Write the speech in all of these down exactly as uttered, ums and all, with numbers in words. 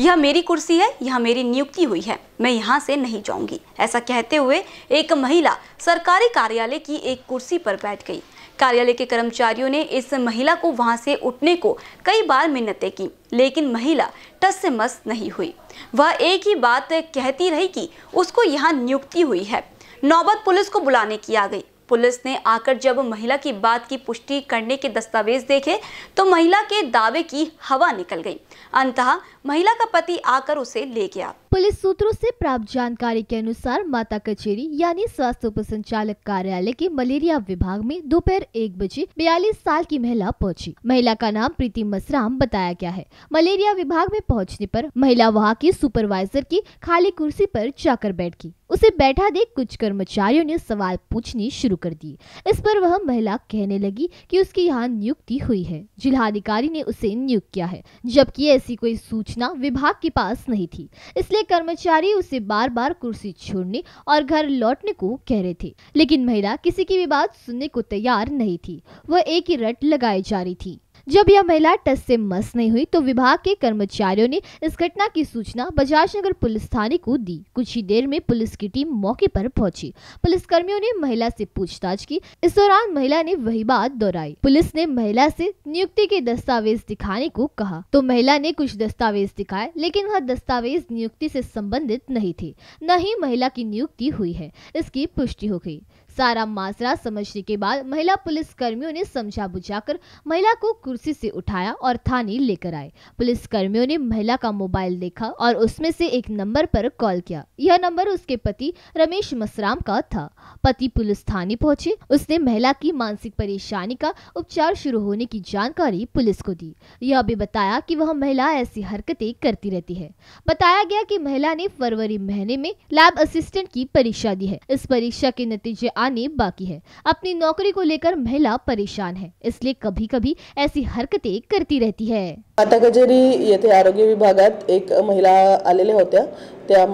यह मेरी कुर्सी है, यह मेरी नियुक्ति हुई है, मैं यहाँ से नहीं जाऊँगी। ऐसा कहते हुए एक महिला सरकारी कार्यालय की एक कुर्सी पर बैठ गई। कार्यालय के कर्मचारियों ने इस महिला को वहां से उठने को कई बार मिन्नतें की, लेकिन महिला टस से मस नहीं हुई। वह एक ही बात कहती रही कि उसको यहां नियुक्ति हुई है। नौबत पुलिस को बुलाने की आ गई। पुलिस ने आकर जब महिला की बात की पुष्टि करने के दस्तावेज देखे तो महिला के दावे की हवा निकल गई। अंततः महिला का पति आकर उसे ले गया। पुलिस सूत्रों से प्राप्त जानकारी के अनुसार माता कचेरी यानी स्वास्थ्य उपसंचालक कार्यालय के मलेरिया विभाग में दोपहर एक बजे बयालीस साल की महिला पहुंची। महिला का नाम प्रीति मसराम बताया गया है। मलेरिया विभाग में पहुंचने पर महिला वहां के सुपरवाइजर की खाली कुर्सी पर जाकर बैठ गई। उसे बैठा देख कुछ कर्मचारियों ने सवाल पूछने शुरू कर दिए। इस पर वह महिला कहने लगी कि उसकी यहाँ नियुक्ति हुई है, जिलाधिकारी ने उसे नियुक्त किया है, जबकि ऐसी कोई सूचना विभाग के पास नहीं थी। इसलिए कर्मचारी उसे बार बार कुर्सी छोड़ने और घर लौटने को कह रहे थे, लेकिन महिला किसी की भी बात सुनने को तैयार नहीं थी। वह एक ही रट लगाए जा रही थी। जब यह महिला टस से मस नहीं हुई तो विभाग के कर्मचारियों ने इस घटना की सूचना बजाज नगर पुलिस थाने को दी। कुछ ही देर में पुलिस की टीम मौके पर पहुंची। पुलिस कर्मियों ने महिला से पूछताछ की। इस दौरान महिला ने वही बात दोहराई। पुलिस ने महिला से नियुक्ति के दस्तावेज दिखाने को कहा तो महिला ने कुछ दस्तावेज दिखाए, लेकिन वह दस्तावेज नियुक्ति से संबंधित नहीं थे, न ही महिला की नियुक्ति हुई है इसकी पुष्टि हो गयी। सारा माजरा समझने के बाद महिला पुलिस कर्मियों ने समझा बुझाकर महिला को कुर्सी से उठाया और थाने लेकर आए। पुलिस कर्मियों ने महिला का मोबाइल देखा और उसमें से एक नंबर पर कॉल किया। यह नंबर उसके पति रमेश मसराम का था। पति पुलिस थाने पहुंचे। उसने महिला की मानसिक परेशानी का उपचार शुरू होने की जानकारी पुलिस को दी। यह भी बताया कि वह महिला ऐसी हरकतें करती रहती है। बताया गया कि महिला ने फरवरी महीने में लैब असिस्टेंट की परीक्षा दी है। इस परीक्षा के नतीजे आने बाकी है। अपनी नौकरी को लेकर महिला परेशान है, इसलिए कभी कभी ऐसी हरकते करती रहती है। माता कचेरी येथे आरोग्य विभागात एक महिला आलेले होत्या, त्या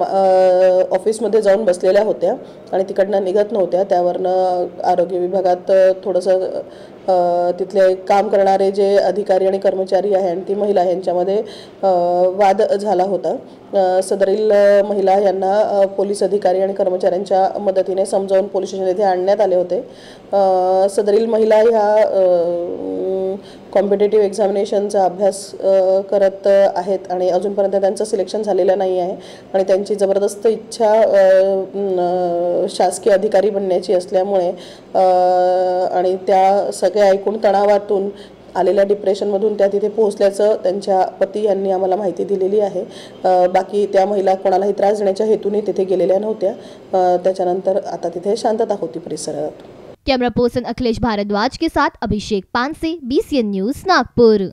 ऑफिसमध्ये जाऊन बसलेल्या होत्या आणि तिकडनं निघत नव्हत्या। त्यावरनं आरोग्य विभागात थोडंसं तिथले काम करणारे जे अधिकारी आणि कर्मचारी आहे आणि ती महिला यांच्यामध्ये वाद झाला होता। सदरील महिला यांना पोलीस अधिकारी आणि कर्मचाऱ्यांच्या मदतीने समजावून पोलीस स्टेशन येथे आणण्यात आले होते। सदरील महिला ह्या कॉम्पिटेटिव्ह एक्झामिनेशनचा अभ्यास करत आहेत आणि अजूनपर्यंत त्यांचं सिलेक्शन झालेलं नाही आहे आणि त्यांची जबरदस्त इच्छा शासकीय अधिकारी बनण्याची असल्यामुळे आणि त्या सगळ्या ऐकून तणावातून आलेल्या डिप्रेशनमधून त्या तिथे पोहोचल्याचं त्यांच्या पती यांनी आम्हाला माहिती दिलेली आहे। बाकी त्या महिला कोणालाही त्रास देण्याच्या हेतूने तिथे गेलेल्या नव्हत्या। त्याच्यानंतर आता तिथे शांतता होती परिसरात। कैमरा पर्सन अखिलेश भारद्वाज के साथ Abhishek Panse, I N B C N news Nagpur.